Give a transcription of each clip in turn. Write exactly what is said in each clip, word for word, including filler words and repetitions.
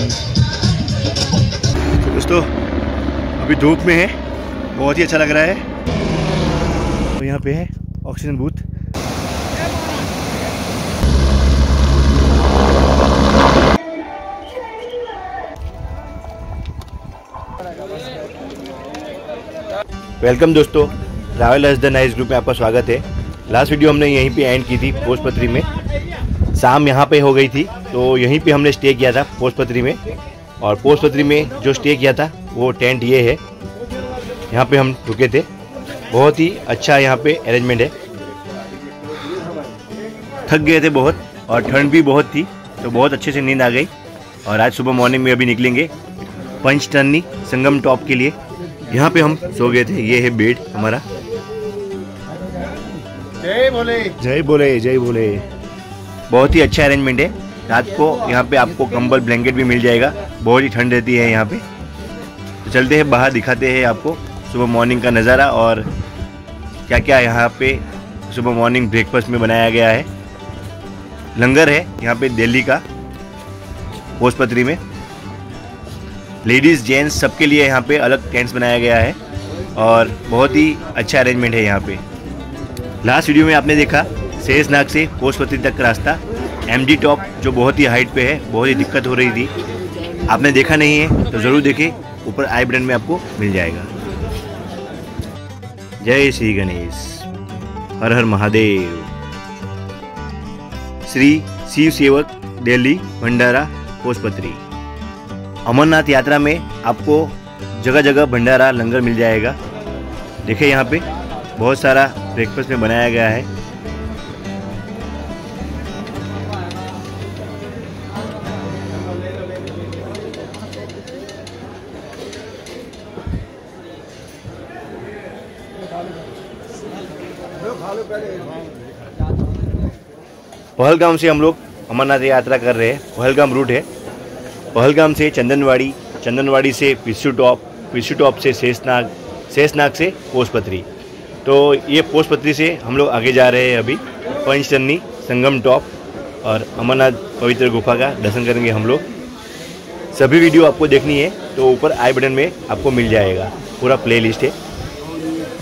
तो दोस्तों अभी धूप में है, बहुत ही अच्छा लग रहा है। तो यहाँ पे है ऑक्सीजन बूथ। वेलकम दोस्तों, ट्रैवलर्स द नाइस ग्रुप में आपका स्वागत है। लास्ट वीडियो हमने यहीं पे एंड की थी पोशपत्री में, शाम यहाँ पे हो गई थी। तो यहीं पे हमने स्टे किया था पोशपत्री में, और पोशपत्री में जो स्टे किया था वो टेंट ये है, यहाँ पे हम रुके थे। बहुत ही अच्छा यहाँ पे अरेंजमेंट है। थक गए थे बहुत और ठंड भी बहुत थी, तो बहुत अच्छे से नींद आ गई। और आज सुबह मॉर्निंग में अभी निकलेंगे पंचटर्नी संगम टॉप के लिए। यहाँ पे हम सो गए थे, ये है बेड हमारा। जय बोले जय बोले जय बोले। बहुत ही अच्छा अरेंजमेंट है। रात को यहाँ पे आपको कंबल ब्लैंकेट भी मिल जाएगा, बहुत ही ठंड रहती है यहाँ पे। तो चलते हैं बाहर, दिखाते हैं आपको सुबह मॉर्निंग का नज़ारा और क्या क्या यहाँ पे सुबह मॉर्निंग ब्रेकफास्ट में बनाया गया है। लंगर है यहाँ पे दिल्ली का पोशपत्री में, लेडीज़ जेंट्स सबके लिए यहाँ पे अलग टेंट्स बनाया गया है और बहुत ही अच्छा अरेंजमेंट है यहाँ पे। लास्ट वीडियो में आपने देखा शेषनाग से पोशपत्री तक का रास्ता, एमडी टॉप जो बहुत ही हाइट पे है, बहुत ही दिक्कत हो रही थी। आपने देखा नहीं है तो ज़रूर देखें, ऊपर आई बटन में आपको मिल जाएगा। जय श्री गणेश, हर हर महादेव। श्री शिव सेवक दिल्ली भंडारा पोशपत्री। अमरनाथ यात्रा में आपको जगह जगह भंडारा लंगर मिल जाएगा। देखिए यहाँ पे बहुत सारा ब्रेकफास्ट में बनाया गया है। पहलगाम से हम लोग अमरनाथ यात्रा कर रहे हैं। पहलगाम रूट है, पहलगाम से चंदनवाड़ी, चंदनवाड़ी से पिशु टॉप, पिशु टॉप से शेषनाग, शेषनाग से पोशपत्री। तो ये पोशपत्री से हम लोग आगे जा रहे हैं अभी पंचतरनी संगम टॉप, और अमरनाथ पवित्र गुफा का दर्शन करेंगे हम लोग। सभी वीडियो आपको देखनी है तो ऊपर आई बटन में आपको मिल जाएगा, पूरा प्लेलिस्ट है।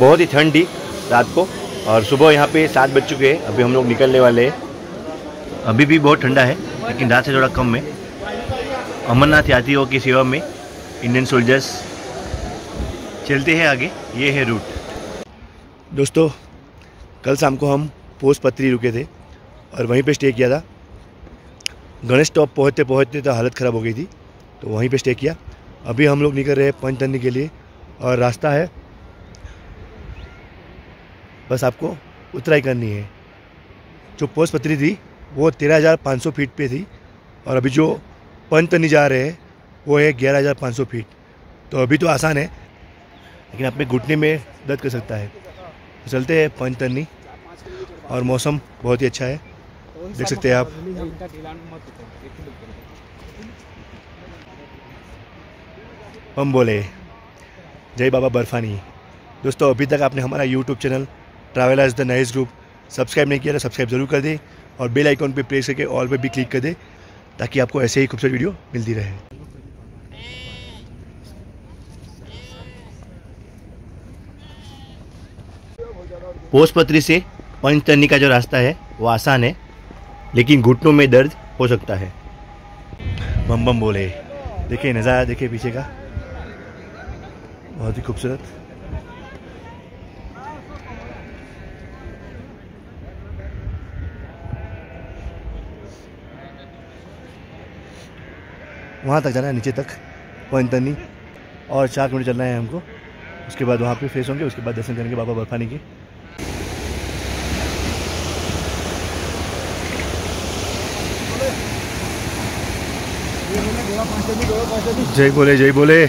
बहुत ही ठंड थी रात को और सुबह यहाँ पे सात बज चुके हैं, अभी हम लोग निकलने वाले हैं। अभी भी बहुत ठंडा है लेकिन रात से थोड़ा कम है। अमरनाथ यात्रियों की सेवा में इंडियन सोल्जर्स। चलते हैं आगे, ये है रूट। दोस्तों कल शाम को हम पोशपत्री रुके थे और वहीं पे स्टे किया था। गणेश टॉप पहुँचते पहुँचते तो हालत ख़राब हो गई थी, तो वहीं पे स्टे किया। अभी हम लोग निकल रहे हैं पंचतरनी के लिए, और रास्ता है बस आपको उतराई करनी है। जो पोशपत्री थी वो तेरह हज़ार पाँच सौ फीट पर थी, और अभी जो पंचतरनी जा रहे हैं वो है ग्यारह हज़ार पाँच सौ फीट। तो अभी तो आसान है लेकिन अपने घुटने में दर्द कर सकता है। तो चलते हैं पंचतरनी, और मौसम बहुत ही अच्छा है, देख सकते हैं आप। हम बोले जय बाबा बर्फानी। दोस्तों अभी तक आपने हमारा YouTube channel travellers the nice group subscribe नहीं किया तो सब्सक्राइब ज़रूर कर दें, और बेल आइकॉन पर प्रेस करके ऑल पर भी क्लिक कर दें ताकि आपको ऐसे ही खूबसूरत वीडियो मिलती रहे। पोशपत्री से पंचतरनी का जो रास्ता है वो आसान है लेकिन घुटनों में दर्द हो सकता है। बम बम बोले। देखिए नज़ारा, देखिए पीछे का, बहुत ही खूबसूरत। वहाँ तक जाना है, नीचे तक पंचतरनी, और चार किलोमीटर चलना है हमको। उसके बाद वहाँ पे फ्रेश होंगे, उसके बाद दर्शन करेंगे बाबा बर्फानी के। जय बोले जय बोले।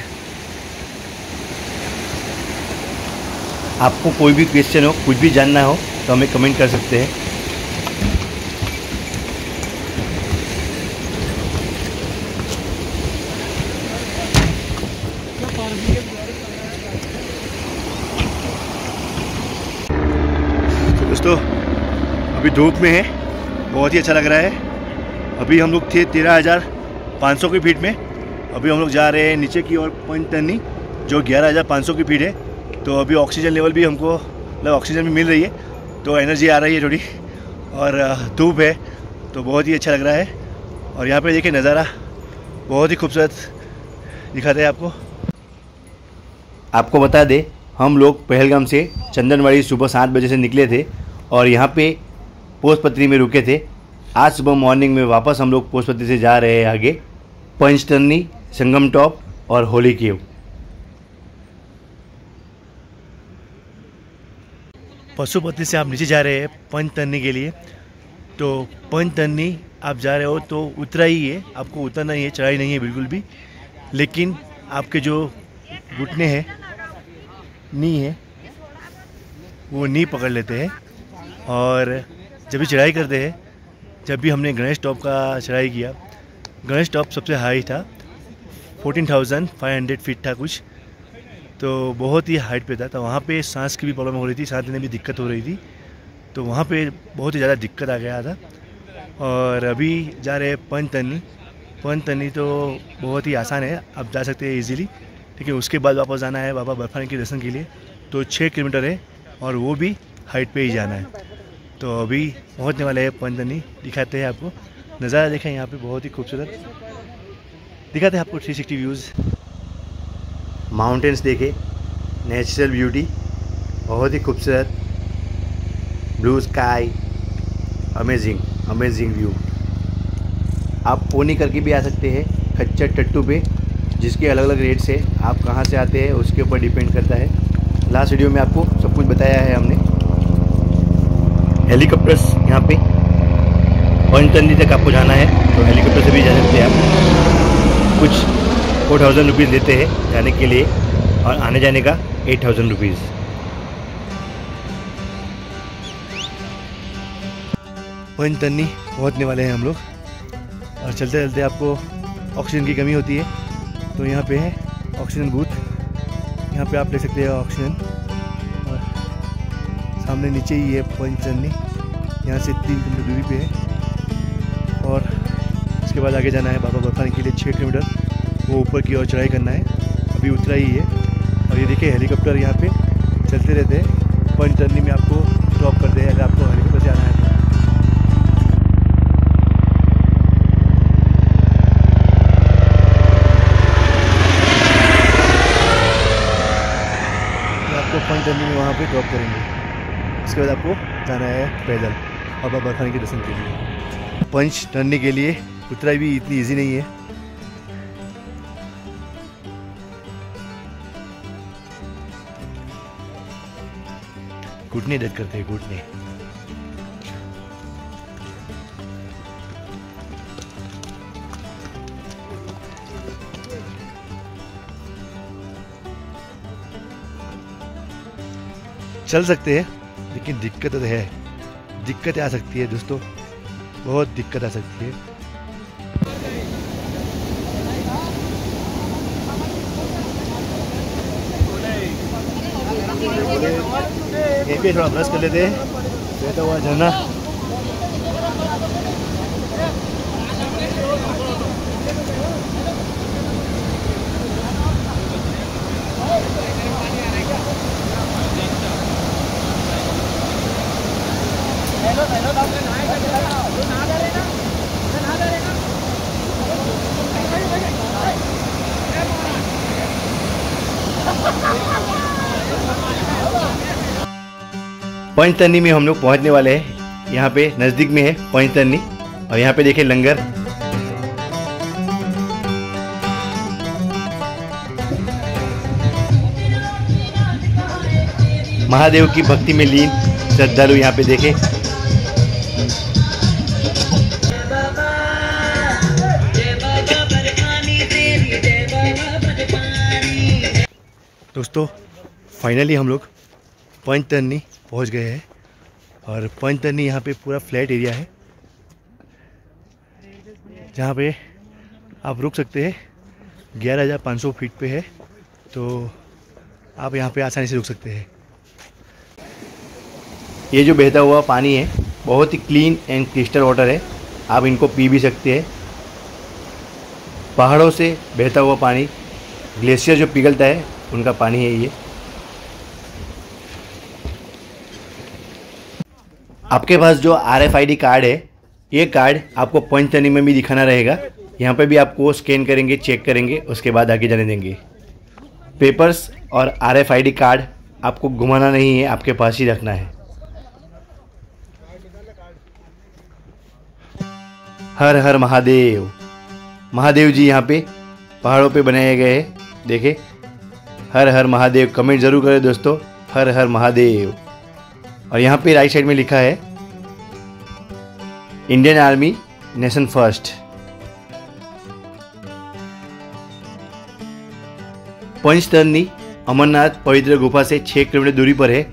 आपको कोई भी क्वेश्चन हो, कुछ भी जानना हो तो हमें कमेंट कर सकते हैं। दोस्तों अभी धूप में है, बहुत ही अच्छा लग रहा है। अभी हम लोग थे तेरह हज़ार पाँच सौ की फीट में, अभी हम लोग जा रहे हैं नीचे की ओर पंचतरनी, जो ग्यारह हज़ार पाँच सौ की फीट है। तो अभी ऑक्सीजन लेवल भी हमको मतलब ऑक्सीजन भी मिल रही है, तो एनर्जी आ रही है थोड़ी, और धूप है तो बहुत ही अच्छा लग रहा है। और यहाँ पे देखिए नज़ारा बहुत ही खूबसूरत दिखाता है आपको। आपको बता दें, हम लोग पहलगाम से चंदनवाड़ी सुबह सात बजे से निकले थे और यहाँ पे पोशपत्री में रुके थे। आज सुबह मॉर्निंग में वापस हम लोग पोशपत्री से जा रहे हैं आगे पंचतरनी, संगम टॉप और होली केव। पशुपति से आप नीचे जा रहे हैं पंचतरनी के लिए। तो पंचतरनी आप जा रहे हो तो उतरा ही है, आपको उतरना ही है, चढ़ाई नहीं है बिल्कुल भी। लेकिन आपके जो घुटने हैं, नी है, वो नी पकड़ लेते हैं। और जब भी चढ़ाई करते हैं, जब भी हमने गणेश टॉप का चढ़ाई किया, गणेश टॉप सबसे हाई था, चौदह हज़ार पाँच सौ फीट था कुछ, तो बहुत ही हाइट पे था। तो वहाँ पे सांस की भी प्रॉब्लम हो रही थी, सांस लेने में दिक्कत हो रही थी, तो वहाँ पे बहुत ही ज़्यादा दिक्कत आ गया था। और अभी जा रहे हैं पंचतरनी। पंचतरनी तो बहुत ही आसान है, आप जा सकते हैं इजीली, ठीक है। उसके बाद वापस जाना है बाबा बर्फानी के दर्शन के लिए, तो छः किलोमीटर है और वो भी हाइट पे ही जाना है। तो अभी पहुँचने वाले हैं पंचतरनी, दिखाते हैं आपको नज़ारा। देखें यहाँ पे बहुत ही खूबसूरत दिखाते हैं आपको थ्री सिक्सटी व्यूज़। माउंटेन्स देखे, नेचुरल ब्यूटी बहुत ही खूबसूरत, blue sky, amazing amazing view. आप पोनी करके भी आ सकते हैं खच्चर टट्टू पे, जिसके अलग अलग रेट्स है, आप कहाँ से आते हैं उसके ऊपर डिपेंड करता है। लास्ट वीडियो में आपको सब कुछ बताया है हमने। हेलीकॉप्टर्स यहाँ पे पंचतरनी तक आपको जाना है तो हेलीकॉप्टर से भी जा सकते हैं आप। कुछ फोर थाउजेंड रुपीज़ देते हैं जाने के लिए, और आने जाने का एट थाउजेंड रुपीज़। पंचतरनी पहुँचने वाले हैं हम लोग, और चलते चलते आपको ऑक्सीजन की कमी होती है, तो यहाँ पे है ऑक्सीजन बूथ, यहाँ पे आप ले सकते हैं ऑक्सीजन। और सामने नीचे ही है पंचतरनी, यहाँ से तीन किलोमीटर दूरी पे है। और उसके बाद आगे जाना है बाबा बर्फानी के लिए छः किलोमीटर, वो ऊपर की ओर चढ़ाई करना है, अभी उतरा ही है। और ये देखिए हेलीकॉप्टर यहाँ पे चलते रहते हैं, पंचतरनी में आपको ड्रॉप करते हैं अगर आपको हेलीकॉप्टर से आना है। पंचतरनी में वहाँ पे ड्रॉप करेंगे, उसके बाद आपको जाना है पैदल बाबा बर्फानी के दर्शन के लिए। पंचतरनी के लिए उतराई भी इतनी इजी नहीं है। घुटने दर्द करते हैं, घुटने। चल सकते हैं लेकिन दिक्कत है, दिक्कतें आ सकती है दोस्तों, बहुत दिक्कत आ सकती है। ये भी थोड़ा ब्रश कर लेते हैं, बेहतर हुआ झरना। पंचतरनी में हम लोग पहुंचने वाले हैं, यहाँ पे नज़दीक में है पंचतरनी। और यहाँ पे देखे लंगर, महादेव की भक्ति में लीन श्रद्धालु यहाँ पे देखे। दोस्तों फाइनली हम लोग पंचतरनी पहुंच गए हैं, और पंचतरनी यहाँ पे पूरा फ्लैट एरिया है, जहाँ पे आप रुक सकते हैं। ग्यारह हज़ार पाँच सौ फीट पे है, तो आप यहाँ पे आसानी से रुक सकते हैं। ये जो बहता हुआ पानी है बहुत ही क्लीन एंड क्रिस्टल वाटर है, आप इनको पी भी सकते हैं। पहाड़ों से बहता हुआ पानी, ग्लेशियर जो पिघलता है उनका पानी है ये। आपके पास जो R F I D card है, ये कार्ड आपको पंचतनी में भी दिखाना रहेगा। यहाँ पे भी आपको स्कैन करेंगे, चेक करेंगे, उसके बाद आगे जाने देंगे। पेपर्स और R F I D card आपको घुमाना नहीं है, आपके पास ही रखना है। हर हर महादेव। महादेव जी यहाँ पे पहाड़ों पे बनाए गए हैं, देखे। हर हर महादेव, कमेंट ज़रूर करें दोस्तों, हर हर महादेव। और यहाँ पे राइट साइड में लिखा है Indian army nation first. Panchtarni Amarnath पवित्र गुफा से छः किलोमीटर दूरी पर है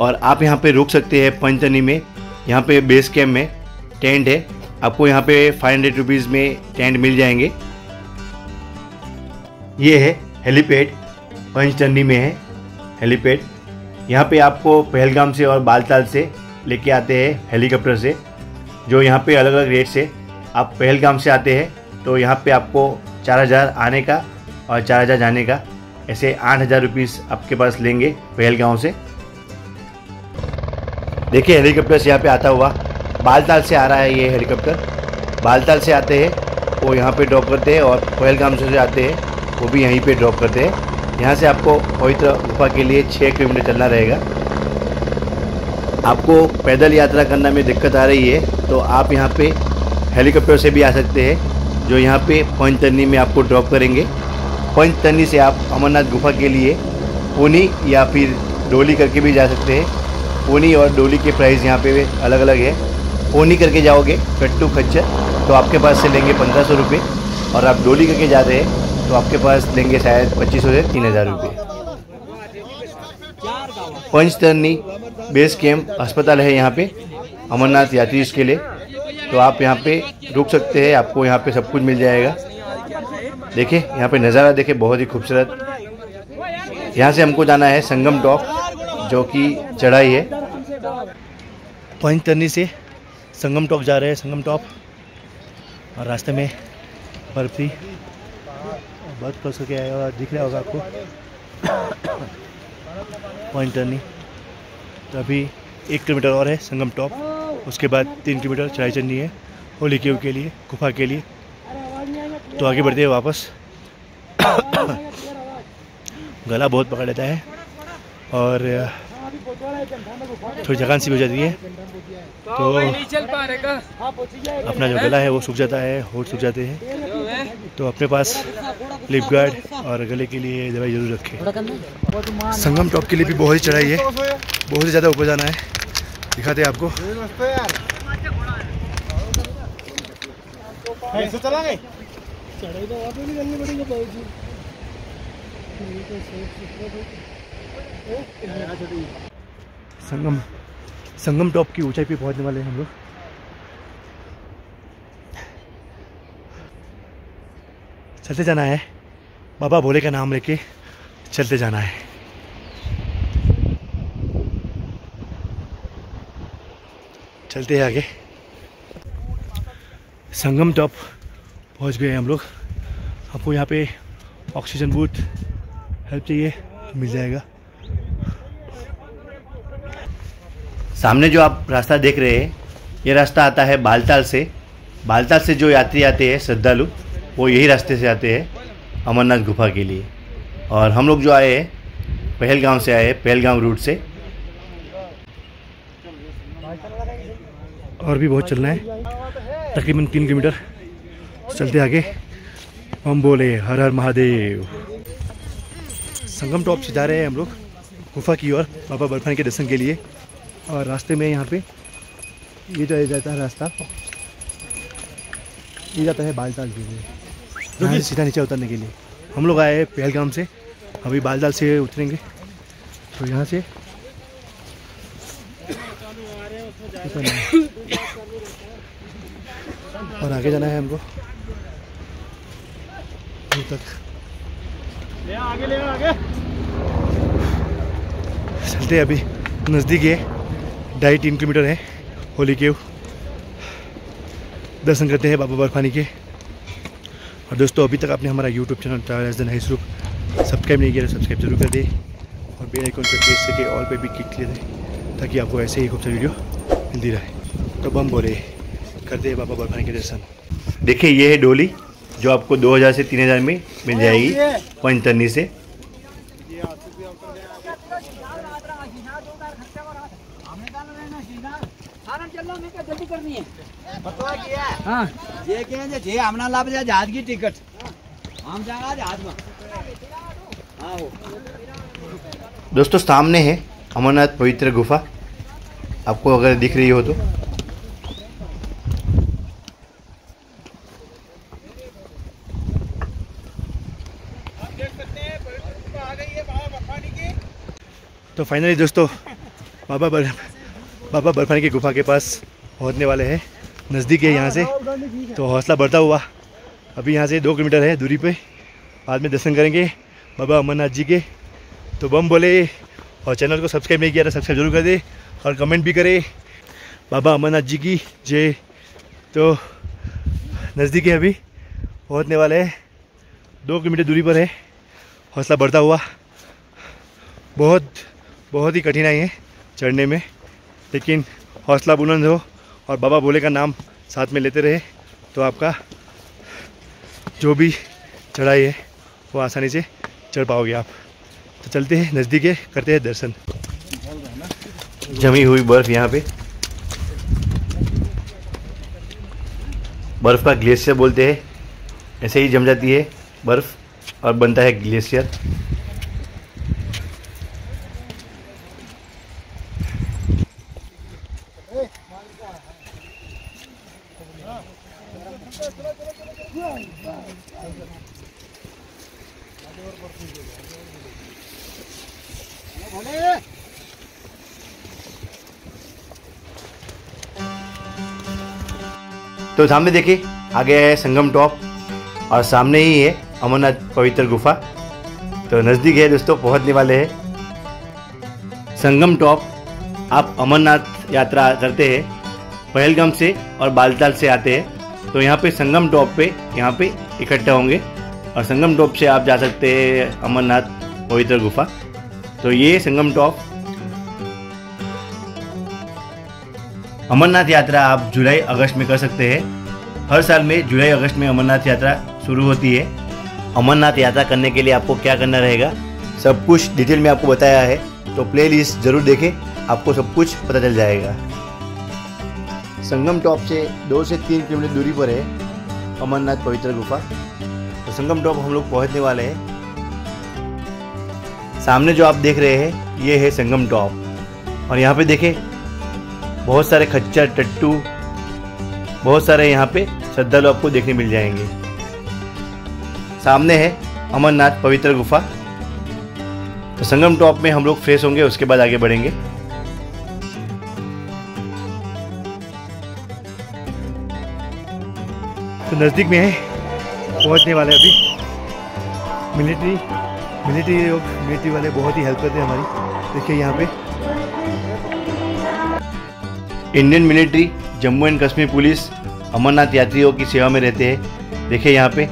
और आप यहाँ पे रुक सकते हैं पंचतरनी में। यहाँ पे बेस कैम्प में टेंट है, आपको यहाँ पे फाइव हंड्रेड रुपीज़ में टेंट मिल जाएंगे। ये है हेलीपैड, पंचतरनी में है हेलीपैड। यहाँ पे आपको पहलगाम से और बालताल से लेके आते हैं हेलीकॉप्टर से, जो यहाँ पे अलग अलग रेट से। आप पहलगाम से आते हैं तो यहाँ पे आपको चार हज़ार आने का और चार हज़ार जाने का, ऐसे आठ हज़ार रुपीज़ आपके पास लेंगे पहलगाम से। देखिए हेलीकॉप्टर से यहाँ पे आता हुआ, बालताल से आ रहा है ये हेलीकॉप्टर। बालताल से आते हैं वो यहाँ पे ड्रॉप करते हैं और पहलगाम से आते हैं वो भी यहीं पे ड्रॉप करते हैं। यहाँ से आपको पवित्र गुफा के लिए छः किलोमीटर चलना रहेगा। आपको पैदल यात्रा करने में दिक्कत आ रही है तो आप यहाँ पे हेलीकॉप्टर से भी आ सकते हैं, जो यहाँ पे पंचतरनी में आपको ड्रॉप करेंगे। पंचतरनी से आप अमरनाथ गुफा के लिए पोनी या फिर डोली करके भी जा सकते हैं। पोनी और डोली के प्राइस यहाँ पे अलग अलग है। पोनी करके जाओगे कट्टू खच्चर तो आपके पास से लेंगे पंद्रह सौ रुपये, और आप डोली करके जा रहे हैं तो आपके पास लेंगे शायद पच्चीस सौ से तीन हज़ार रुपये। पंचतरनी बेस कैम्प अस्पताल है यहाँ पे अमरनाथ यात्री के लिए, तो आप यहाँ पे रुक सकते हैं, आपको यहाँ पे सब कुछ मिल जाएगा। देखिए यहाँ पे नज़ारा देखे, बहुत ही खूबसूरत। यहाँ से हमको जाना है संगम टॉप, जो कि चढ़ाई है। पंचतरनी से संगम टॉप जा रहे हैं, संगम टॉप, और रास्ते में बर्फी बहुत कर सके आया और दिख रहा होगा आपको पंचतरनी। तो अभी एक किलोमीटर और है संगम टॉप, उसके बाद तीन किलोमीटर चढ़ाई चढ़नी है होली केव के लिए, गुफा के लिए। तो आगे बढ़ते हैं वापस। गला बहुत पकड़ लेता है और थोड़ी थकान सी हो जाती है, तो अपना जो गला है वो सूख जाता है, होठ सूख जाते हैं। तो अपने पास लिप गार्ड और गले के लिए दवाई जरूर रखें। संगम टॉप के लिए भी बहुत ही चढ़ाई है, बहुत ही ज़्यादा ऊपर जाना है। दिखाते हैं आपको। संगम संगम टॉप की ऊंचाई पे पहुंचने वाले हैं हम लोग। चलते जाना है, बाबा भोले का नाम लेके चलते जाना है। चलते हैं आगे। संगम टॉप पहुंच गए हम लोग। आपको यहाँ पे ऑक्सीजन बूथ हेल्प चाहिए, मिल जाएगा। सामने जो आप रास्ता देख रहे हैं, ये रास्ता आता है बालताल से। बालताल से जो यात्री आते हैं श्रद्धालु, वो यही रास्ते से आते हैं अमरनाथ गुफा के लिए। और हम लोग जो आए हैं पहलगाम से आए हैं, पहलगाम रूट से। और भी बहुत चलना है, तकरीबन तीन किलोमीटर चलते आगे। हम बोले हर हर महादेव। संगम टॉप से जा रहे हैं हम लोग गुफा की ओर, बाबा बर्फानी के दर्शन के लिए। और रास्ते में यहाँ पे ये जो जाता है रास्ता, ये जाता है बालताल के लिए, सीधा नीचे उतरने के लिए। हम लोग आए हैं पहलगाम से, अभी बालताल से उतरेंगे। तो यहाँ से और आगे जाना है हमको तक। ले आगे ले आगे चलते। अभी नज़दीक है, ढाई तीन किलोमीटर है होली केव। दर्शन करते हैं बाबा बर्फानी के। और दोस्तों अभी तक आपने हमारा YouTube channel travellers the nice group subscribe नहीं किया तो सब्सक्राइब जरूर कर दें और बेल आइकॉन पर प्रेस करके ऑल पे भी क्लिक कर दें ताकि आपको ऐसे ही खूबसूरत वीडियो मिलती रहे। तो बम बोले करते हैं बाबा बर्फानी के दर्शन। देखिए ये है डोली जो आपको दो हज़ार से तीन हज़ार में मिल जाएगी पंचतरनी से। जल्दी करनी है बतवा किया हाँ। ये क्या है जे हमना लाभ जा जहाज की टिकट हम जागा जहाज में हाँ। दोस्तों सामने है अमरनाथ पवित्र गुफा, आपको अगर दिख रही हो तो। तो फाइनली दोस्तों बाबा बाबा बर्फानी की गुफा के पास पहुँचने वाले हैं, नज़दीक है यहाँ से तो हौसला बढ़ता हुआ। अभी यहाँ से दो किलोमीटर है दूरी पे, बाद में दर्शन करेंगे बाबा अमरनाथ जी के। तो बम बोले और चैनल को सब्सक्राइब नहीं किया तो सब्सक्राइब जरूर कर दे और कमेंट भी करे बाबा अमरनाथ जी की जय। तो नज़दीक है, अभी पहुँचने वाले हैं, दो किलोमीटर दूरी पर है। हौसला बढ़ता हुआ, बहुत बहुत ही कठिनाई है चढ़ने में, लेकिन हौसला बुलंद हो और बाबा भोले का नाम साथ में लेते रहे तो आपका जो भी चढ़ाई है वो आसानी से चढ़ पाओगे आप। तो चलते हैं नज़दीक है, करते हैं दर्शन। जमी हुई बर्फ़ यहाँ पे, बर्फ़ का ग्लेशियर बोलते हैं, ऐसे ही जम जाती है बर्फ़ और बनता है ग्लेशियर। तो सामने देखिए आगे है संगम टॉप और सामने ही है अमरनाथ पवित्र गुफा। तो नज़दीक है दोस्तों, पहुंचने वाले हैं। संगम टॉप आप अमरनाथ यात्रा करते हैं पहलगाम से और बालताल से आते हैं तो यहाँ पे संगम टॉप पे यहाँ पे इकट्ठा होंगे और संगम टॉप से आप जा सकते हैं अमरनाथ पवित्र गुफा। तो ये संगम टॉप। अमरनाथ यात्रा आप जुलाई अगस्त में कर सकते हैं। हर साल में जुलाई अगस्त में अमरनाथ यात्रा शुरू होती है। अमरनाथ यात्रा करने के लिए आपको क्या करना रहेगा सब कुछ डिटेल में आपको बताया है, तो प्लेलिस्ट जरूर देखें, आपको सब कुछ पता चल जाएगा। संगम टॉप से दो से तीन किलोमीटर दूरी पर है अमरनाथ पवित्र गुफा। तो संगम टॉप हम लोग पहुँचने वाले हैं। सामने जो आप देख रहे हैं ये है संगम टॉप और यहाँ पे देखें बहुत सारे खच्चर टट्टू, बहुत सारे यहाँ पे श्रद्धालु आपको देखने मिल जाएंगे। सामने है अमरनाथ पवित्र गुफा। तो संगम टॉप में हम लोग फ्रेश होंगे, उसके बाद आगे बढ़ेंगे। तो नज़दीक में है, पहुँचने वाले। अभी मिलिट्री मिलिट्री लोग मिलिट्री वाले बहुत ही हेल्प करते हैं हमारी। देखिए यहाँ पे Indian military, Jammu and Kashmir police Amarnath यात्रियों की सेवा में रहते हैं। देखिए यहाँ पे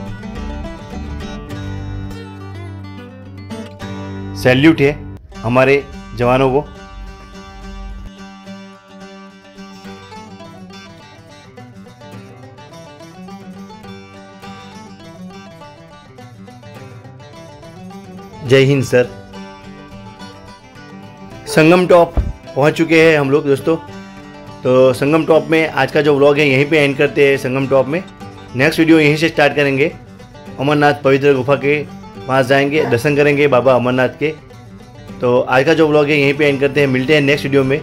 सैल्यूट है हमारे जवानों को। जय हिंद सर। संगम टॉप पहुंच चुके हैं हम लोग दोस्तों। तो संगम टॉप में आज का जो व्लॉग है यहीं पे एंड करते हैं। संगम टॉप में नेक्स्ट वीडियो यहीं से स्टार्ट करेंगे। अमरनाथ पवित्र गुफा के पास जाएंगे, दर्शन करेंगे बाबा अमरनाथ के। तो आज का जो व्लॉग है यहीं पे एंड करते हैं, मिलते हैं नेक्स्ट वीडियो में।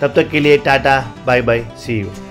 तब तक के लिए tata bye bye, see you.